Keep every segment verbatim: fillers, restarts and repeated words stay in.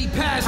any past.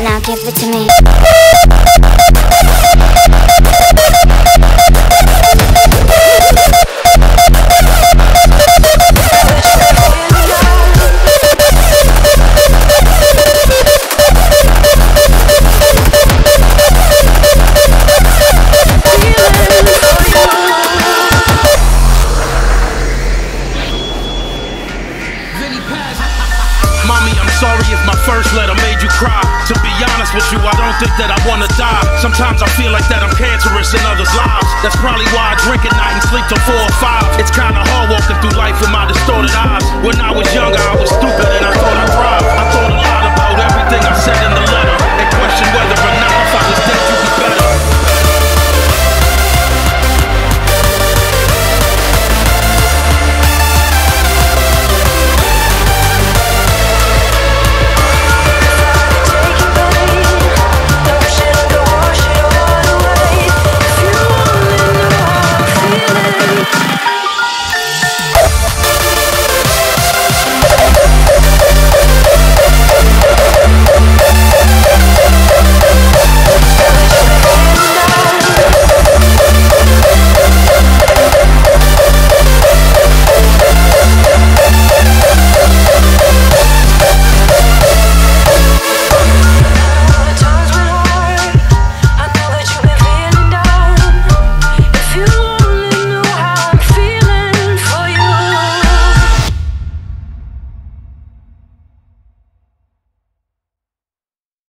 Now give it to me. Sorry if my first letter made you cry. To be honest with you, I don't think that I wanna die. Sometimes I feel like that I'm cancerous in others' lives. That's probably why I drink at night and sleep till four or five. It's kinda hard walking through life with my distorted eyes. When I was younger, I was stupid and I thought I cried. I thought a lot about everything I said in the letter and questioned whether